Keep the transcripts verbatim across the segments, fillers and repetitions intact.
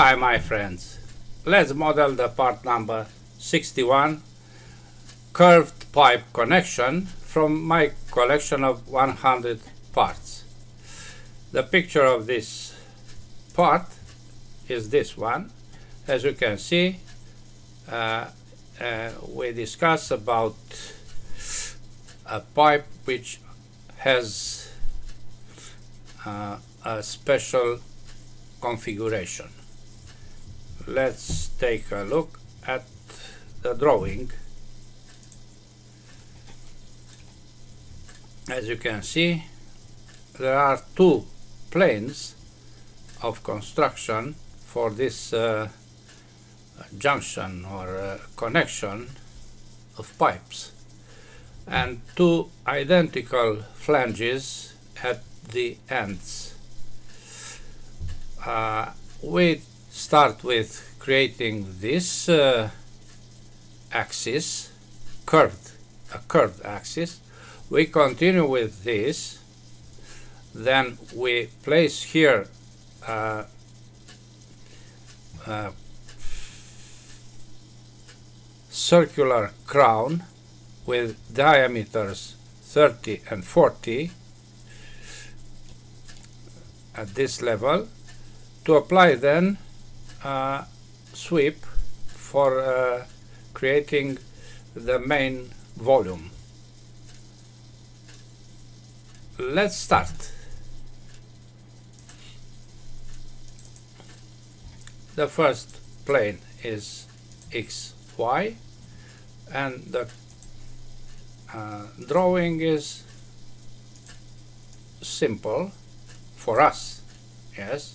Hi my friends, let's model the part number sixty-one curved pipe connection from my collection of one hundred parts. The picture of this part is this one. As you can see, uh, uh, we discuss about a pipe which has uh, a special configuration. Let's take a look at the drawing. As you can see, there are two planes of construction for this uh, junction or uh, connection of pipes, and two identical flanges at the ends. Uh, we start with creating this uh, axis, curved, a curved axis. We continue with this, then we place here uh, a circular crown with diameters thirty and forty at this level. To apply then uh, sweep for uh, creating the main volume. Let's start. The first plane is X Y, and the uh, drawing is simple for us, yes.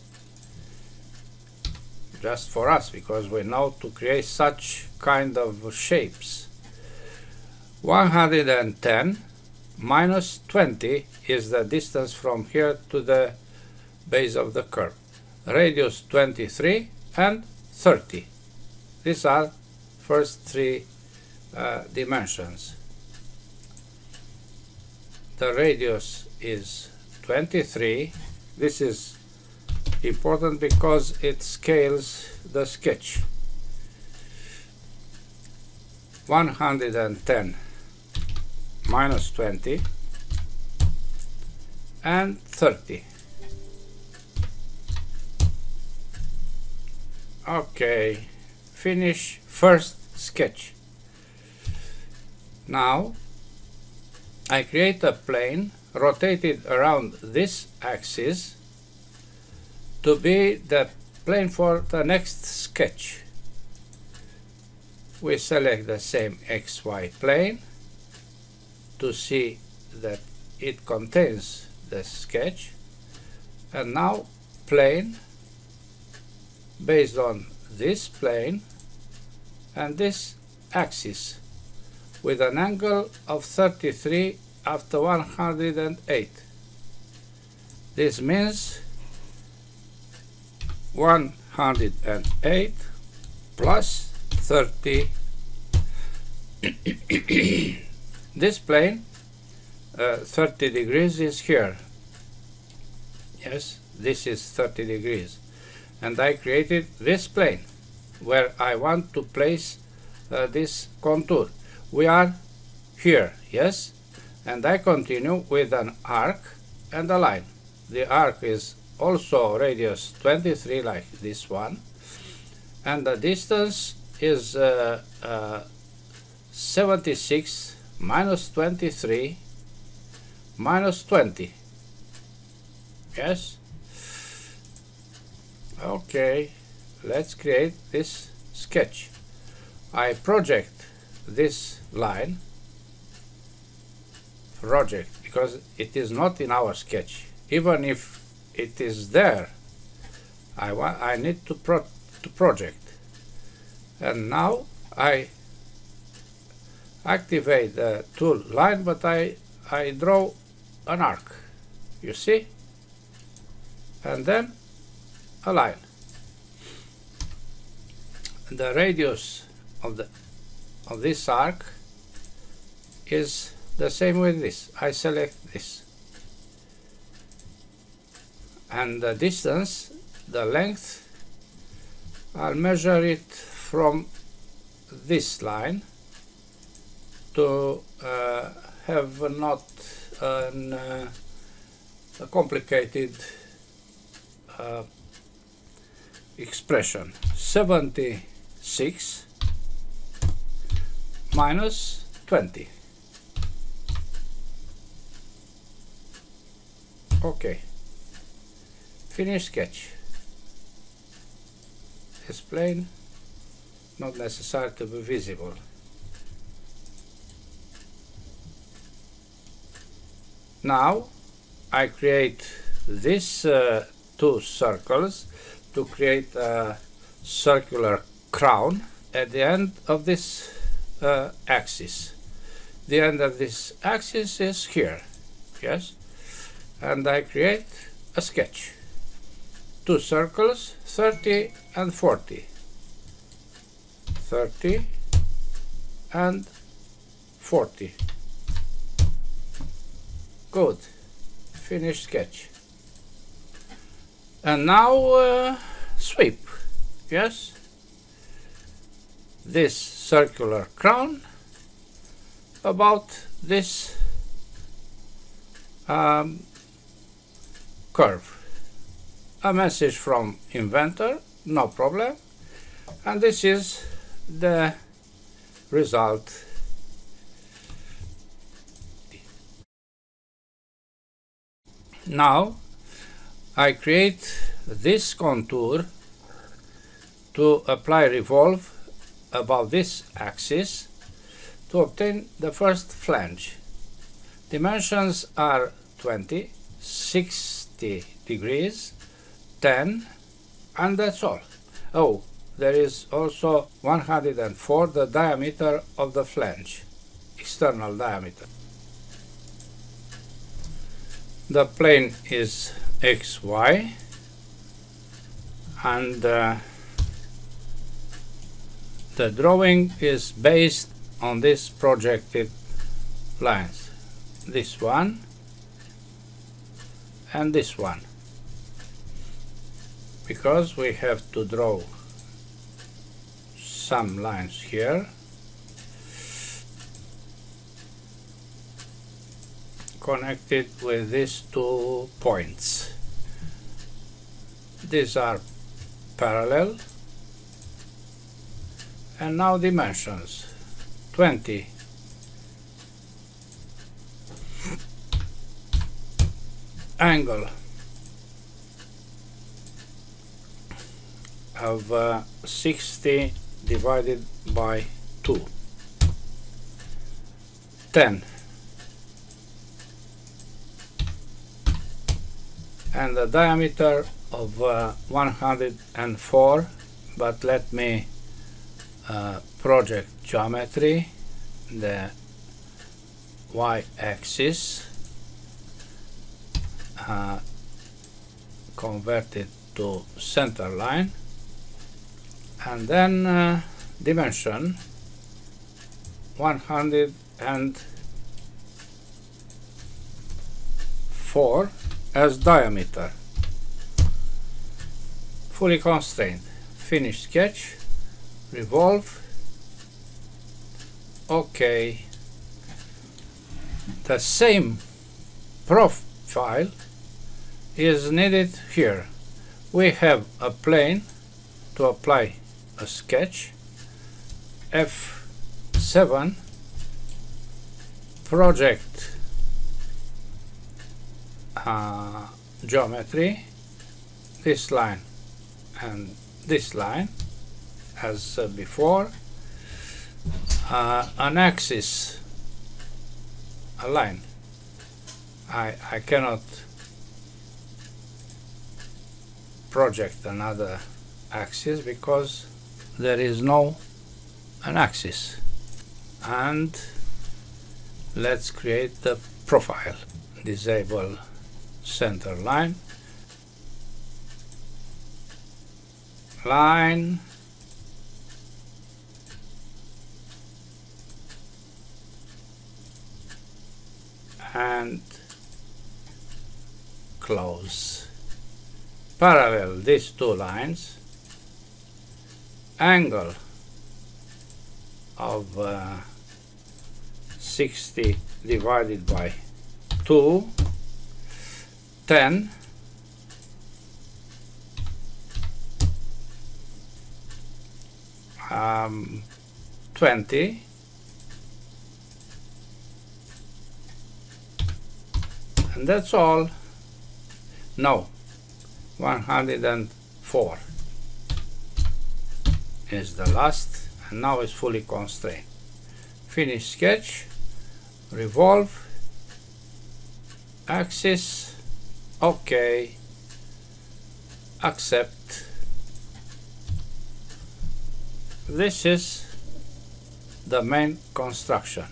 Just for us, because we know to create such kind of shapes. one hundred ten minus twenty is the distance from here to the base of the curve. Radius twenty-three and thirty. These are first three uh, dimensions. The radius is twenty-three. This is important because it scales the sketch. one hundred ten minus twenty and thirty. Okay, finish first sketch. Now I create a plane rotated around this axis to be the plane for the next sketch. We select the same X Y plane to see that it contains the sketch, and now plane based on this plane and this axis with an angle of thirty-three after one hundred eight. This means one hundred eight plus thirty. This plane, uh, thirty degrees is here. Yes, this is thirty degrees. And I created this plane where I want to place uh, this contour. We are here, yes? And I continue with an arc and a line. The arc is also radius twenty-three like this one, and the distance is uh, uh, seventy-six minus twenty-three minus twenty. Yes? Okay, let's create this sketch. I project this line, project, because it is not in our sketch. Even if it is there, I want, I need to pro to project. And now I activate the tool line, but I I draw an arc, you see, and then a line. The radius of the of this arc is the same with this. I select this. And the distance, the length I'll measure it from this line to uh, have not an, uh, a complicated uh, expression. seventy-six minus twenty. Okay, finish sketch. It's plain, not necessary to be visible. Now I create these uh, two circles to create a circular crown at the end of this uh, axis. The end of this axis is here, yes? And I create a sketch. Two circles, thirty and forty. thirty and forty. Good. Finish sketch. And now uh, sweep. Yes? This circular crown about this um, curve. A message from Inventor, no problem. And this is the result. Now I create this contour to apply revolve about this axis to obtain the first flange. Dimensions are twenty, sixty degrees, ten, and that's all. Oh, there is also one hundred four, the diameter of the flange, external diameter. The plane is X Y, and uh, the drawing is based on these projected lines, this one and this one, because we have to draw some lines here connected with these two points. These are parallel. And now dimensions, twenty angle of uh, sixty divided by two, ten, and the diameter of uh, one hundred four, but let me uh, project geometry, the y-axis uh, converted to center line, and then uh, dimension one hundred four as diameter, fully constrained. Finish sketch, revolve. Okay, the same profile is needed here. We have a plane to apply a sketch, F seven, project uh, geometry, this line and this line as uh, before, uh, an axis, a line. I, I cannot project another axis because there is no an axis. And let's create the profile. Disable center line. Line. And close. Parallel these two lines. angle of uh, sixty divided by two, ten, um, twenty, and that's all. No, one hundred four is the last, and now it's fully constrained. Finish sketch, revolve, axis, OK, accept. This is the main construction.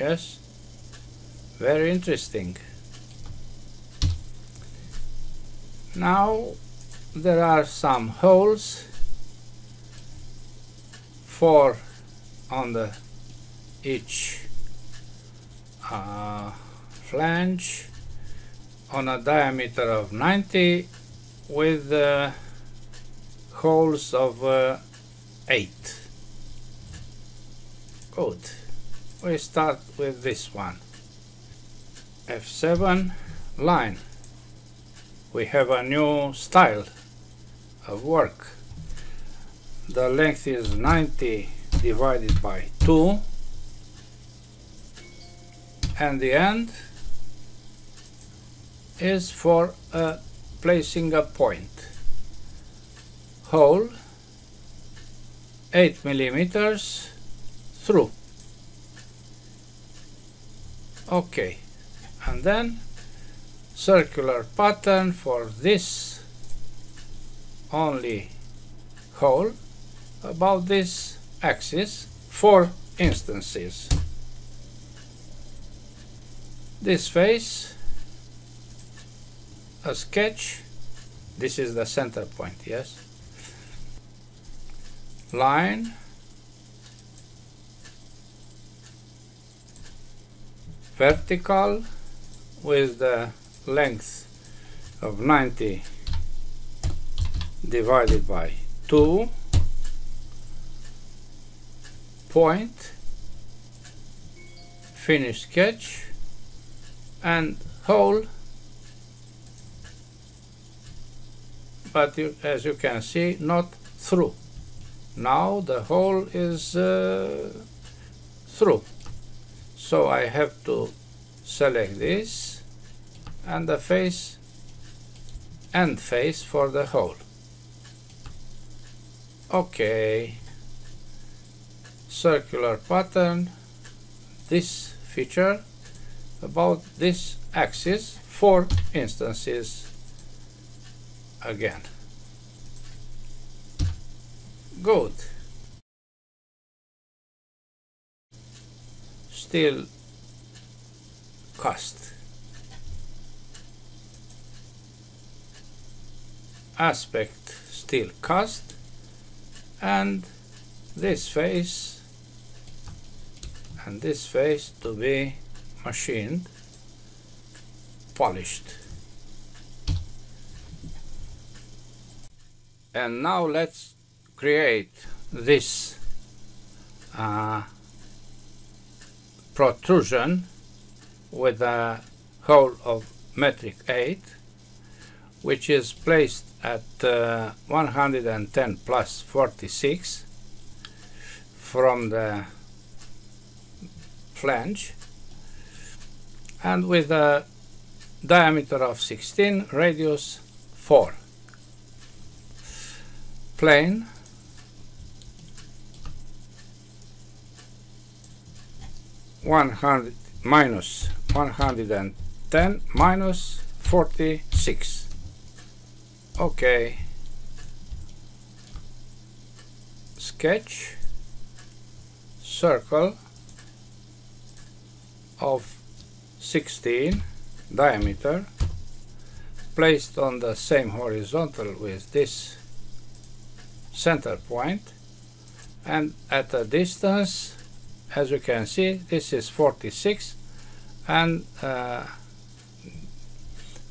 Yes, very interesting. Now there are some holes, four on the each uh, flange, on a diameter of ninety, with uh, holes of uh, eight. Good. We start with this one. F seven line. We have a new style of work. The length is ninety divided by two, and the end is for uh, placing a point. Hole eight millimeters through. Okay, and then circular pattern for this only hole about this axis, four instances. This face, a sketch, this is the center point, yes. Line, vertical with the length of ninety divided by two, point, finish sketch, and hole. But you, as you can see, not through. Now the hole is uh, through, so I have to select this and the face, end face for the hole. Okay, circular pattern, this feature about this axis, four instances again. Good. Still cast. Aspect still cast, and this face and this face to be machined, polished. And now let's create this uh, protrusion with a hole of metric eight, which is placed at uh, one hundred ten plus forty-six from the flange, and with a diameter of sixteen, radius four. Plane, one hundred minus one hundred ten minus forty-six. Okay, sketch, circle of sixteen diameter, placed on the same horizontal with this center point, and at a distance, as you can see, this is forty-six, and uh,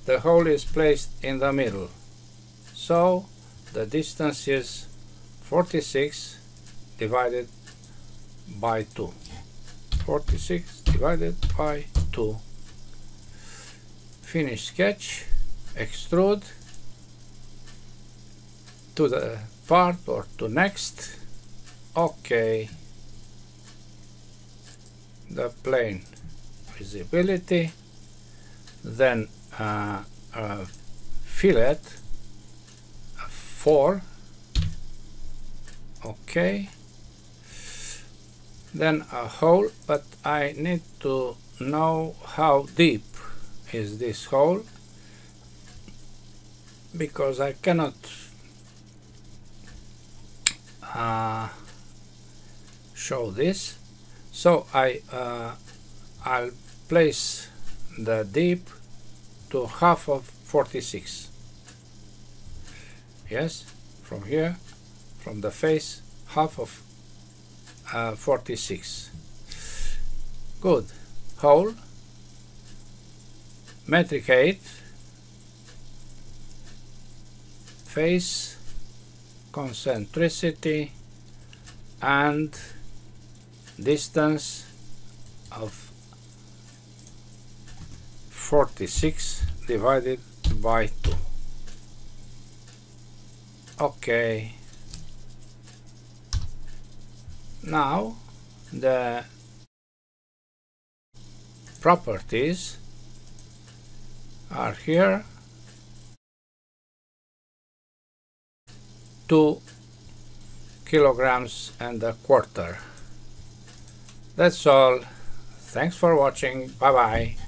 the hole is placed in the middle. So the distance is forty-six divided by two. forty-six divided by two. Finish sketch, extrude to the part or to next. Okay. The plane visibility, then uh, uh, fillet four. Okay. Then a hole, but I need to know how deep is this hole, because I cannot uh, show this. So I uh, I'll place the deep to half of forty-six. Yes, from here, from the face, half of uh, forty-six. Good. Hole. Metric eight. Face. Concentricity. And distance of forty-six divided by two. Okay. Now the properties are here two kilograms and a quarter. That's all. Thanks for watching. Bye bye.